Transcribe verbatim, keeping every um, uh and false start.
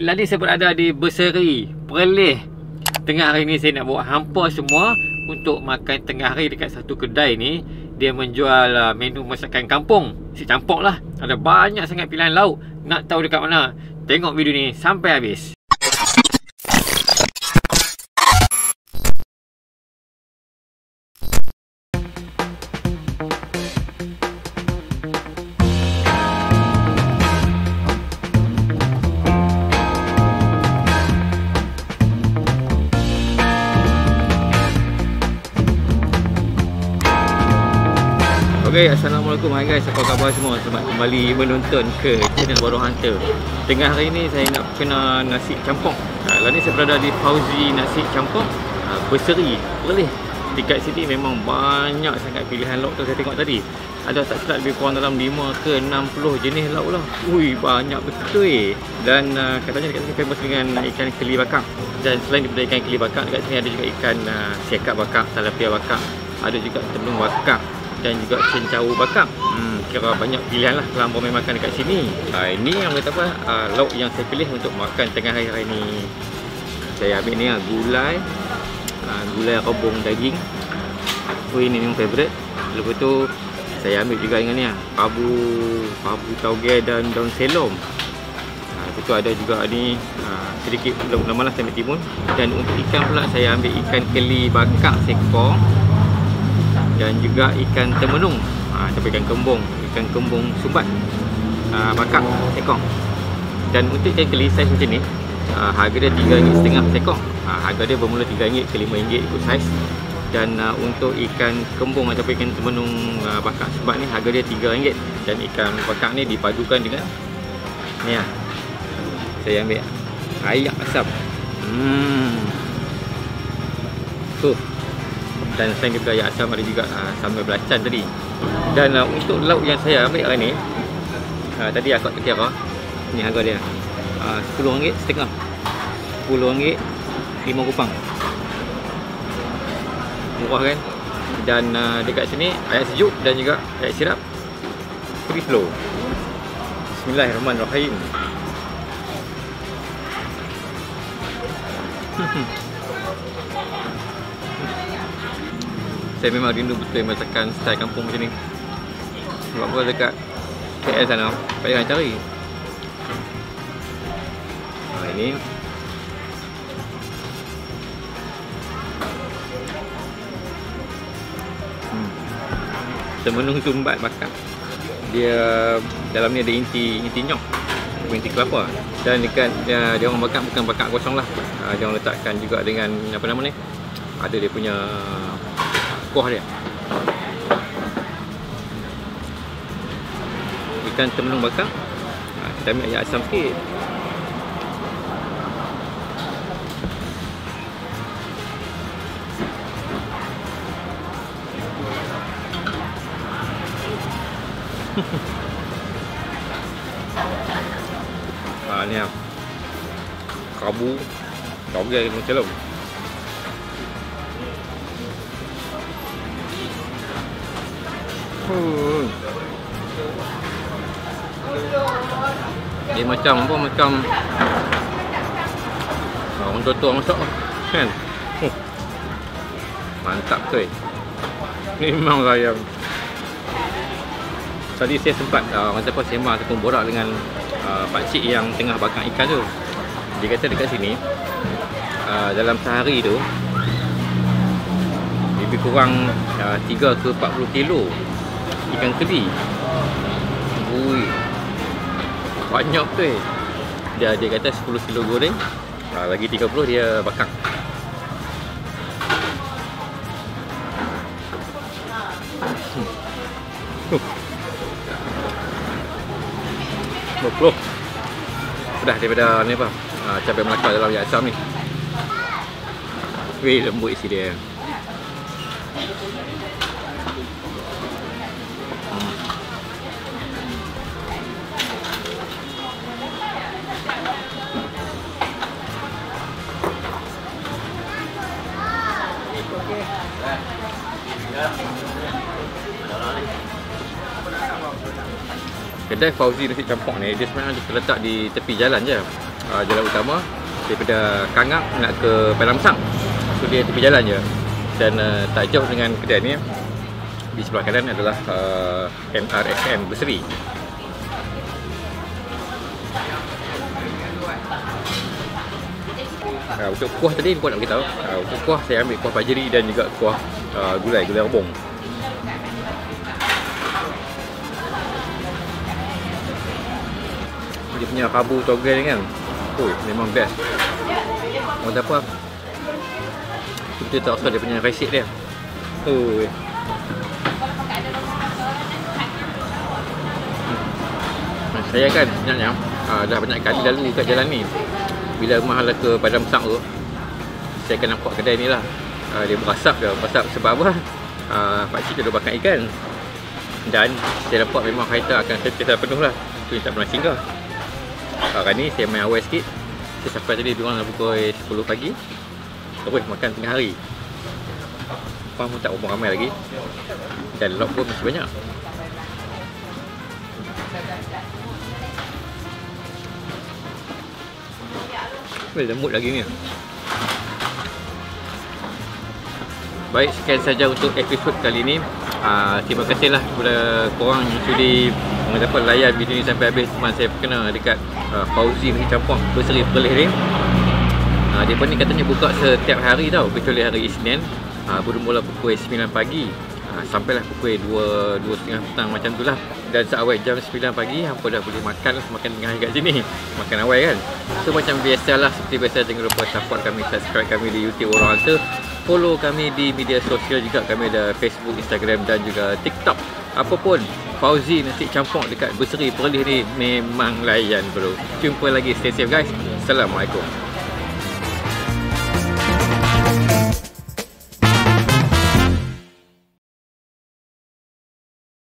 Bila ni saya berada di Beseri, Perlis. Tengah hari ni saya nak bawa hampa semua untuk makan tengah hari dekat satu kedai ni. Dia menjual menu masakan kampung, si campur lah. Ada banyak sangat pilihan lauk. Nak tahu dekat mana? Tengok video ni sampai habis. Okay, assalamualaikum. Hai guys, apa khabar semua? Selamat kembali menonton ke channel Baru Hunter. Tengah hari ni saya nak kena nasi campur. Lalu ni saya berada di Fauzi Nasi Campur, Beseri, Perlis. Dekat sini memang banyak sangat pilihan lauk tu, saya tengok tadi. Ada tak silap lebih kurang dalam lima ke enam puluh jenis lauk lah. Ui, banyak betul eh. Dan uh, katanya dekat sini famous dengan ikan keli bakar. Dan selain daripada ikan keli bakar, dekat sini ada juga ikan uh, siakap bakar, talapia bakar. Ada juga tenung bakar dan juga cencau bakar. Hmm, kira banyak pilihan lah kalau ramai makan dekat sini. Ha, ini yang kata apa, uh, lauk yang saya pilih untuk makan tengah hari hari ni. Saya ambil ni lah, gulai. Uh, gulai rebung daging. Oh, ini memang favourite. Lepas tu, saya ambil juga dengan ni lah, pabu, pabu tauge dan daun selom. Uh, lepas tu ada juga ni, uh, sedikit lama lah saya ambil timun. Dan untuk ikan pula, saya ambil ikan keli bakar sekor. Dan juga ikan temenung, ha, tapi ikan kembung, ikan kembung sumbat, ha, bakar sekor. Dan untuk ikan keli saiz macam ni, ha, harga dia tiga ringgit setengah sekor. Ha, harga dia bermula tiga ringgit ke lima ringgit ikut saiz. Dan ha, untuk ikan kembung atau ikan temenung ha, bakar sumbat ni, harga dia tiga ringgit. Dan ikan bakar ni dipadukan dengan ni lah. Saya ambil ayak asam. Hmm. So, dan selain daripada ayak asam ada juga uh, sambal belacan tadi. Dan uh, untuk lauk yang saya ambil hari ni, uh, tadi akak terkira ni harga dia uh, sepuluh ringgit setengah, sepuluh ringgit lima kupang. Murah kan? Dan uh, dekat sini air sejuk dan juga air sirap free flow. Bismillahirrahmanirrahim. Saya memang rindu betul masakan style kampung macam ni. Sebab apa dekat K L sana, payah cari. Nah, ini hmm. temenung sumbat bakar. Dia dalam ni ada inti inti nyok, inti kelapa. Dan dekat dia, dia orang bakar bukan bakar kosong lah. Dia orang letakkan juga dengan apa nama ni, ada dia punya kuah dia. Ikan temenung bakar. Ha, kita ambil ayak asam sikit. Ha, ni lah. Kabu. Kabu dia macam lah. Hmm. Dia macam apa, macam orang oh, tua-tua masak kan. Oh. Mantap tu. Memang rayang. Tadi saya sempat uh, orang apa sembang ataupun borak dengan uh, pakcik yang tengah bakar ikan tu. Dia kata dekat sini uh, dalam sehari tu lebih kurang uh, tiga ke empat puluh kilo ikan keli. Ui, banyak tu eh. Dia, dia kata sepuluh kilo goreng, ha, lagi tiga puluh dia bakar. Hmm. Huh. dua puluh. Pedas daripada ni apa, ha, cabai Melaka dalam ayak asam ni. Weh, lembut isi dia. Kedai Fauzi Nasi Campur ni, dia sebenarnya terletak di tepi jalan je. uh, jalan utama daripada Kangak nak ke Balang. So dia tepi jalan je, dan uh, tak jauh dengan kedai ni di sebelah kanan adalah uh, M R X M Beseri. Uh, untuk kuah tadi aku nak beritahu, uh, untuk kuah saya ambil kuah pajeri dan juga kuah uh, gulai, gulai rebung. Dia punya pabu togel ni kan, oh, memang best. Oh, tak apa, kita tak usah dia punya resep dia. Oh, saya kan sebenarnya uh, dah banyak kali lalu kat jalan ni. Bila rumah hala ke Padang Besar tu, saya akan nampak kedai ni lah. uh, Dia berasap dah, berasap sebab apa? Uh, pakcik duduk bakar ikan. Dan saya nampak memang kereta akan sentiasa penuh lah. Tu yang tak pernah singgah. uh, Kali ni saya main awal sikit. Saya sampai tadi diorang dah pukul sepuluh pagi. Terus makan tengah hari. Paham pun tak berapa ramai lagi. Dan lot pun masih banyak. Weh, lembut lagi ni. Baik, sekian saja untuk episod kali ni. Aa, terima kasihlah kepada korang yang sudi mengapa layan video ni sampai habis. Teman saya berkenal dekat uh, Fauzi Nasi Campur Beseri Perlis ni. Aa, dia pun ni katanya buka setiap hari tau, kecuali hari Isnin. Aa, bermula pukul sembilan pagi. Aa, sampailah pukul dua, dua tiga puluh petang macam tu lah. Dan seawal jam sembilan pagi, hampa dah boleh makan lah, makan tengah hari kat sini. Makan awal kan. So macam biasalah, seperti biasa jangan lupa support kami, subscribe kami di YouTube Orang Answer. Follow kami di media sosial juga, kami ada Facebook, Instagram dan juga TikTok. Apapun, Fauzi Nasi Campur dekat Beseri Perlis ni memang layan bro. Jumpa lagi, stay safe guys. Assalamualaikum.